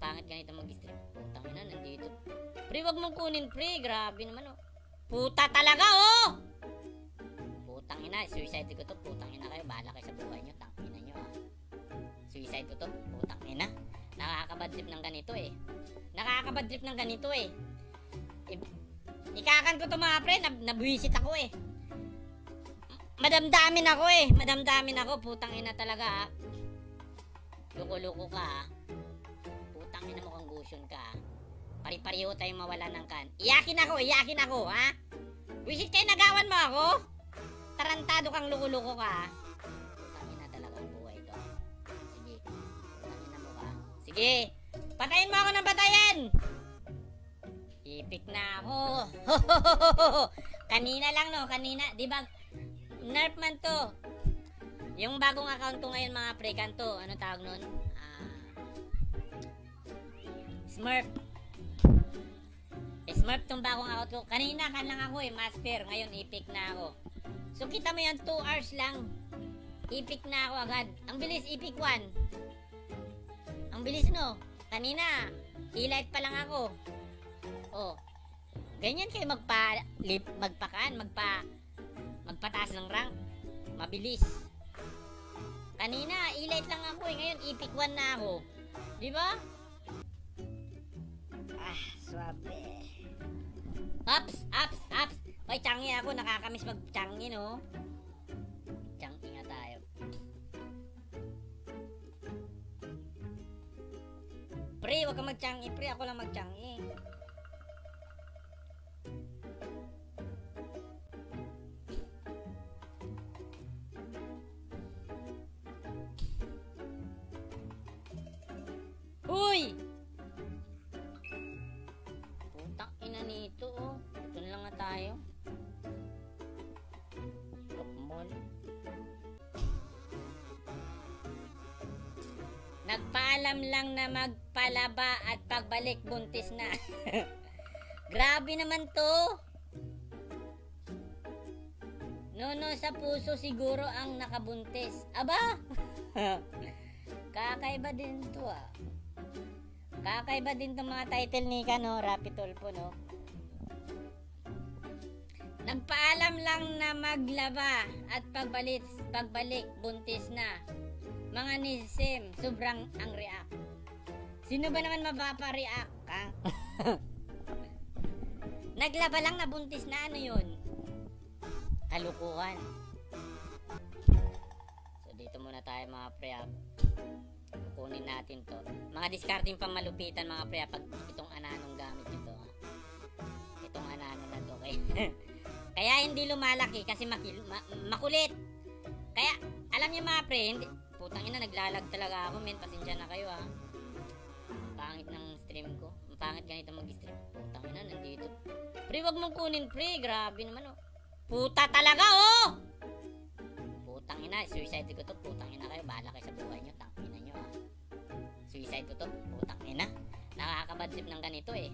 pangit ganito mag-stream. Putang ina, nandito. Pre, wag mong kunin, pre. Grabe naman, oh. Puta talaga, oh! Putang ina, suicide ko to. Putang ina kayo, bahala kayo sa buhay nyo. Tangina nyo, ah. Suicide ko to. Putang ina. Nakakabadrip ng ganito, eh. Nakakabadrip ng ganito, eh. Ikakan ko to, mga pre. Nabuisit ako, eh. Madamdamin ako, eh. Madamdamin ako. Putang ina talaga, ah. Loko-loko ka, ah. Putang ina mo kang Gussion ka, ah. Pari-pariho tayong mawala ng kan. Iyakin ako, ha? Wisit kayo, nagawan mo ako? Tarantado kang loko-loko ka, ha? Putangin na talaga ang buhay ito. Sige, putangin na mo ka. Sige, patayin mo ako ng patayin! Ipik na ako. Kanina lang, no? Kanina, di ba? Nerf man to. Yung bagong account ko ngayon, mga prekan to. Ano tawag nun? Smurf. Smurf tong bagong account ko. Kanina kan lang ako, eh. Master. Ngayon, epic na ako. So, kita mo yan. 2 hours lang. Epic na ako agad. Ang bilis, epic 1. Ang bilis, no? Kanina, e-light pa lang ako. Oh. Ganyan kayo magpataas ng rank. Mabilis. Kanina, e-light lang ako, eh. Ngayon, epic 1 na ako. Di ba? Ah, swabe. Ups. Hoy, changi ako. Nakakamiss mag-changi, no? Changi nga tayo. Pre, wag kang mag-changi. Pre, ako lang mag-changi. Uy! Putang ina nito, oh. Doon lang nga tayo. Pokemon. Nagpaalam lang na magpalaba at pagbalik buntis na. Grabe naman to. Nono sa puso siguro ang nakabuntis. Aba! Kakaiba din to, ah. Kakaiba din to, mga title ni Kano, Rapi Tulpo, no? Nagpaalam lang na maglaba at pagbalik buntis na. Mga nisim, sobrang ang react. Sino ba naman mapapa-react, ha? Naglaba lang na buntis na, ano yun? Kalukuhan. So dito muna tayo, mga pre-up. Kunin natin to. Mga discarding pang malupitan, mga pre-up. Pag itong ananong gamit nito, ha? Itong ananong na to, kay... Kaya hindi lumalaki kasi makulit. Kaya alam niyo, mga pre, hindi, putang ina, naglalag talaga ako, men. Pasensya na kayo, ha. Pangit ng stream ko. Ang pangit ganito mag-stream. Putang ina, nandito. Pre, wag mong kunin, pre. Grabe naman, oh. Puta talaga, oh. Putang ina, suicide ko to. Putang ina kayo, bahala kayo sa buhay nyo. Tangina nyo, ha. Suicide ko to. Putang ina. Nakakabadrip ng ganito, eh.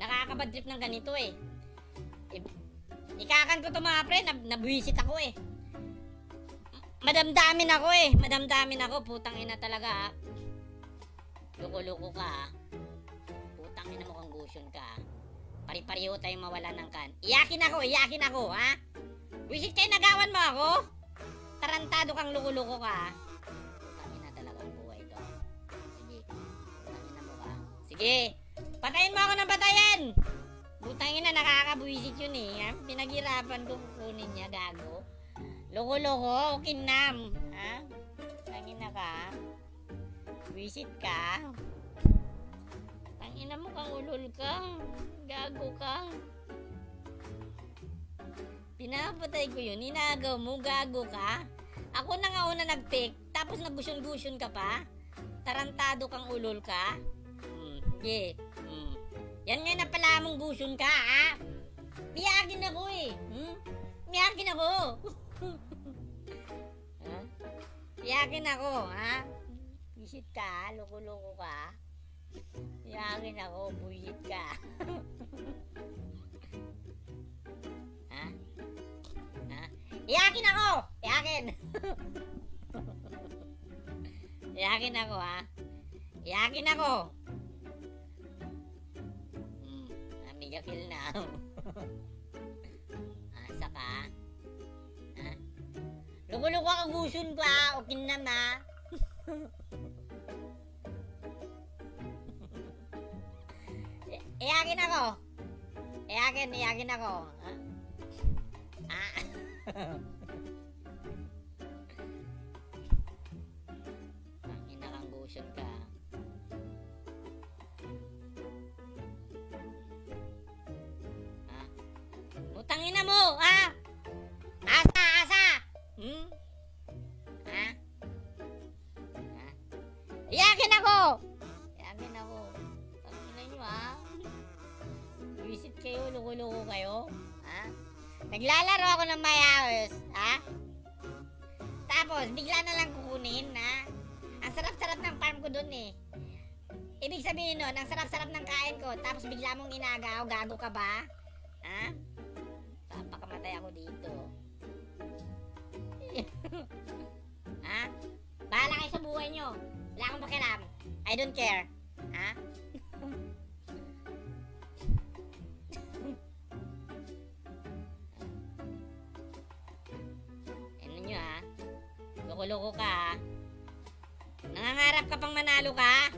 Nakakabadrip ng ganito, eh. Ikakan ko to, mga pre. Nabuisit ako, eh. Madamdamin ako, eh. Madamdamin ako. Putang ina talaga, ah. Loko-loko ka, ah. Putang ina mo kang Gussion ka, ah. Pari-pariho tayong mawala ng kan. Iyakin ako, ha? Wisit kayo, nagawan mo ako? Tarantado kang loko-loko ka, ah. Putang ina talaga ang buhay ito. Sige, putang ina mo ka. Sige, patayin mo ako ng patayin! Butang ina, nakakabuisit yun, eh. Pinaghirapan ko kukunin niya, gago. Loko-loko, kinam. Ha? Tangina ka. Buisit ka. Tangina mo kang ulol kang. Gago kang. Pinapatay ko yun. Ninagaw mo, gago ka. Ako na nga una nag-pick. Tapos nag-gusyon-gusyon ka pa. Tarantado kang ulol ka. Yeah. Yan nga na pala mong Gussion ka, ha? Miyakin ako, eh. Miyakin ako. Ha? Miyakin ako, ha? Buisit ka, loko-loko ka. Miyakin ako, buisit ka. Ha? Ha? Miyakin ako! Miyakin! Miyakin ako, ha? Miyakin ako! Mega kill now. Asa ka? Ha? Loko-loko ka, Gusion ba? Okay na ma. Iyakin ako. Iyakin ako. Ah. Ina kang Gusion ka. Tangina mo, ha? Asa? Hmm? Ha? Ha? Iyakin ako. Tangina nyo, ha? Visit kayo, luko-luko kayo. Ha? Naglalaro ako ng my house, ha? Tapos, bigla na lang kukunin, ha? Ang sarap-sarap ng farm ko dun, eh. Ibig sabihin nun, ang sarap-sarap ng kain ko, tapos bigla mong inagaw, gago ka ba? Ha? Napakamatay ako dito. Ha? Bahala kayo sa buhay nyo. Wala akong pakialam. I don't care. Ha? Ano nyo, ha? Loko-loko ka, ha? Nangangarap ka pang manalo ka?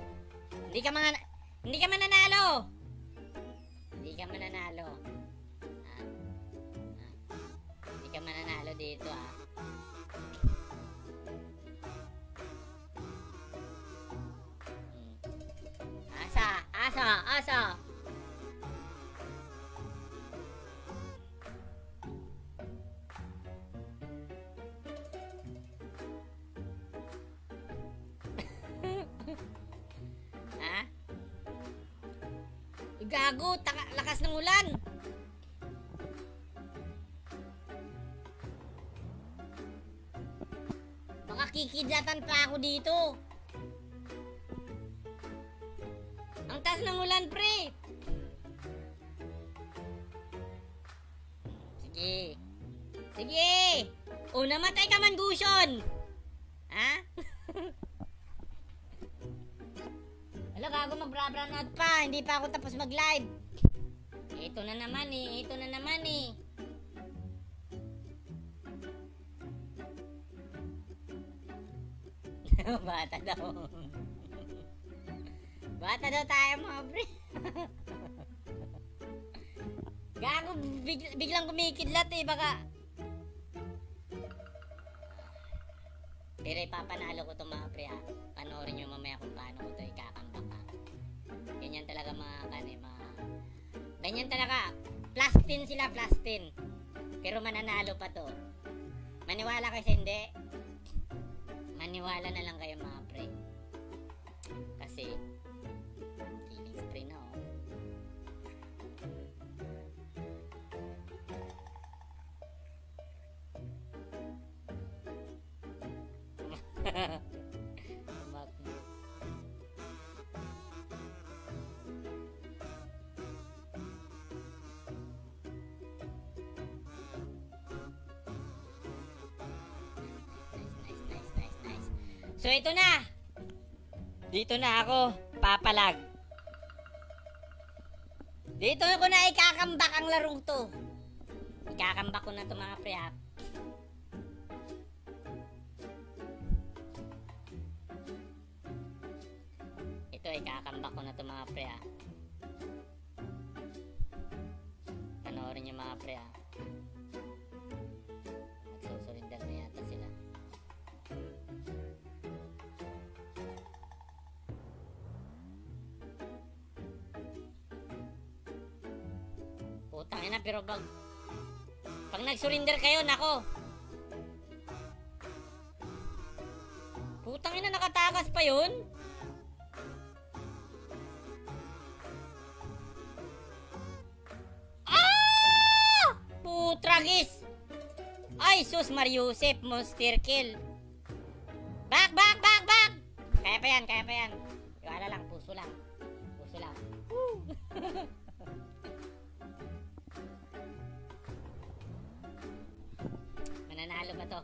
Hindi ka mananalo. Mananalo dito, ah. Asa. Ha? Gago, lakas ng ulan. Kikidlatan pa ako dito. Ang taas ng ulan, pre. Sige. O, namatay ka man, Gusion. Ha? Wala, gago, mag-brabran out pa. Hindi pa ako tapos mag-live. Ito na naman eh. Bata daw tayo, mga pre. Gago, biglang kumikidlat, eh. Baka pero ipapanalo ko to, mga pre, ha. Panoorin nyo mamaya kung paano ko to ikakambak, ha. Ganyan talaga, mga kanima. Ganyan talaga. Plastin sila, plastin. Pero mananalo pa to. Maniwala kayo sa hindi. Maniwala na lang kayo, mga pre. Kasi killing spree na, oh. So, ito na. Dito na ako papalag. Dito ko na ikakambak ang larong to. Ikakambak ko na to, mga pre. Panoorin nyo, mga pre. Magsusulindan na yata sila. Tangina, pero pag nag-surrender kayo, nako. Putang ina, nakatakas pa yun. Ah! Putragis. Ay, sus, Mariusep, monster kill. Back. Kaya pa yan. Iwala lang, puso lang. Nanalo ba to?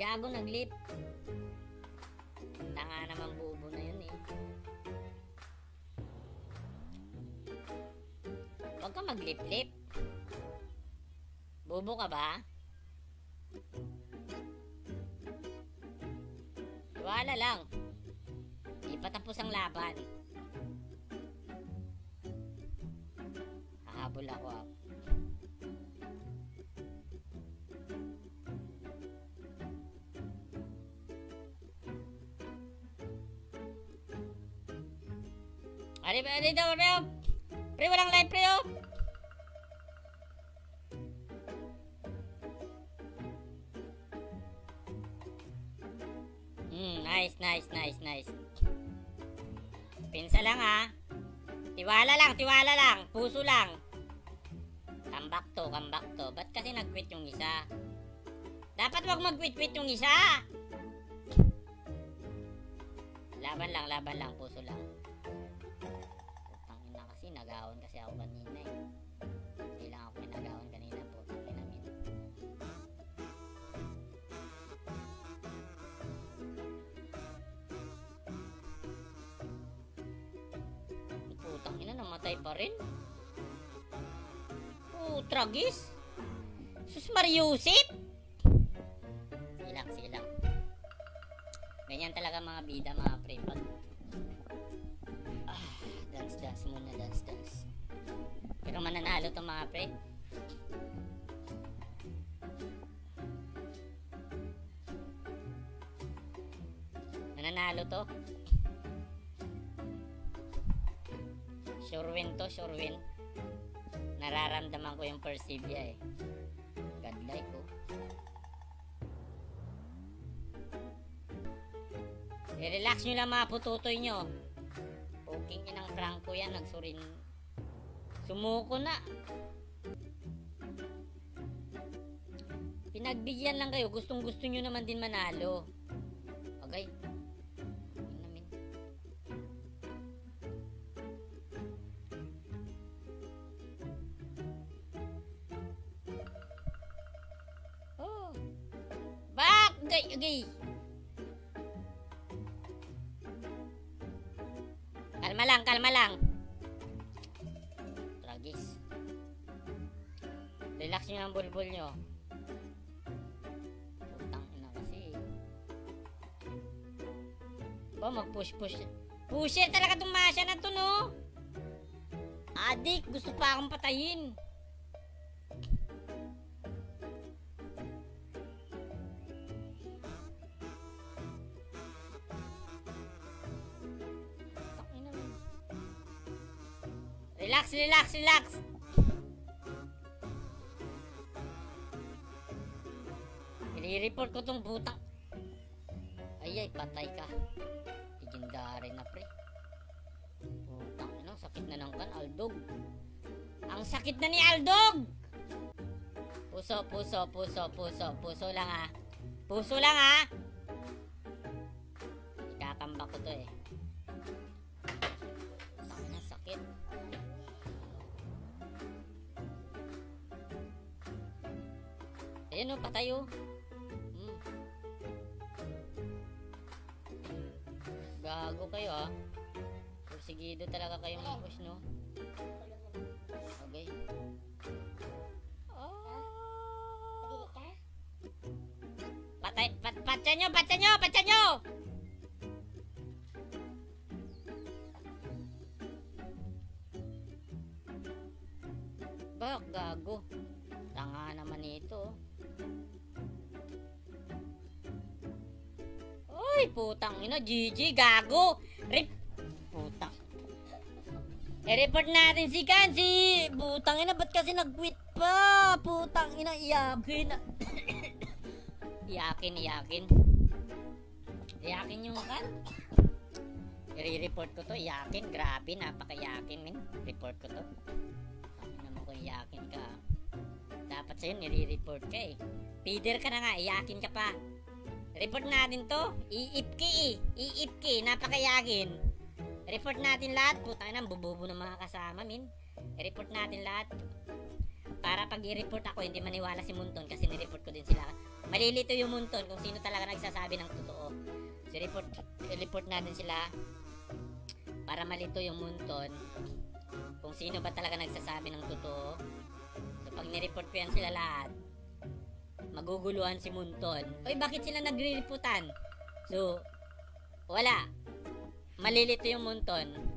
Gago, naglip. Tanga naman, bubo na yun, eh. Huwag kang maglip-lip. Bobo ka ba? Wala lang. Di pa tapos ang laban. Hahabol ako. Ari ba dito, Oreo? Pre, walang live, pre, oh. Nice, nice, nice, nice. Pinsa lang, ha. Tiwala lang, tiwala lang. Puso lang. Comeback to, comeback to. Ba't kasi nag-quit yung isa? Dapat wag mag-quit-quit yung isa. Laban lang, puso lang. Nagawan kasi ako kanina eh. Hindi lang ako pinagawan kanina po. Pinamin. Putang ina, namatay pa rin. Tragis. Sus Mariusip. Silang, silang. Ganyan talaga mga bida, mga pre. Pag dance muna, dance. Pero mananalo to mga pre. Mananalo to. Sure win to, sure win. Nararamdaman ko yung Persevia eh. God like ko. I-relax nyo lang mga pututoy nyo. Poking niya ng Franco yan, nagsurin. Sumuko na. Pinagbigyan lang kayo, gustong gusto nyo naman din manalo. Okay. Oh. Back! Okay, okay. Kalma lang, kalma lang. Tragis. Relax nyo ng bulbul nyo. Putang ina kasi. Ba, mag-push-push. Pusher talaga itong masya na ito, no? Adik, gusto pa akong patayin. Relax, relax, relax. I-report ko tong butang. Ay, patay ka. Legendary na pre. Butang, ano? Sakit na ng kan, Aldog. Ang sakit na ni Aldog! Puso, puso, puso, puso. Puso lang ha. Puso lang ha. Ikakamba ko to eh. Butang na sakit. Ayan o, patay o. Gago kayo ha. Persigido talaga kayo mag-push no. Okay. Oh. Patay, patay nyo, patay nyo, patay nyo! Bak, gago. Tanga naman ito. Ay, putang ina, GG, gago. Rip, putang. I-report natin si Kansi. Putang ina, ba't kasi nag-quit pa? Putang ina, iyakin. Iyakin, iyakin. Iyakin yung kan. I-report ko to, iyakin. Grabe, napaka-iyakin, min. Report ko to. Sabi naman ko, iyakin ka. Dapat sa'yo, nire-report ka eh. Feeder ka na nga, iyakin ka pa. Report natin to. Iipki eh. Iipki. Napakayakin. Report natin lahat. Putang ina, bububo ng mga kasama, min. Report natin lahat. Para pag i-report ako, hindi maniwala si Munton kasi nireport ko din sila. Malilito yung Munton kung sino talaga nagsasabi ng totoo. So, report natin sila para malito yung Munton kung kung sino ba talaga nagsasabi ng totoo. So pag nireport ko yan sila lahat, maguguluhan si Munton. Oy, bakit sila nagriliputan? So, wala. Malilito yung Munton.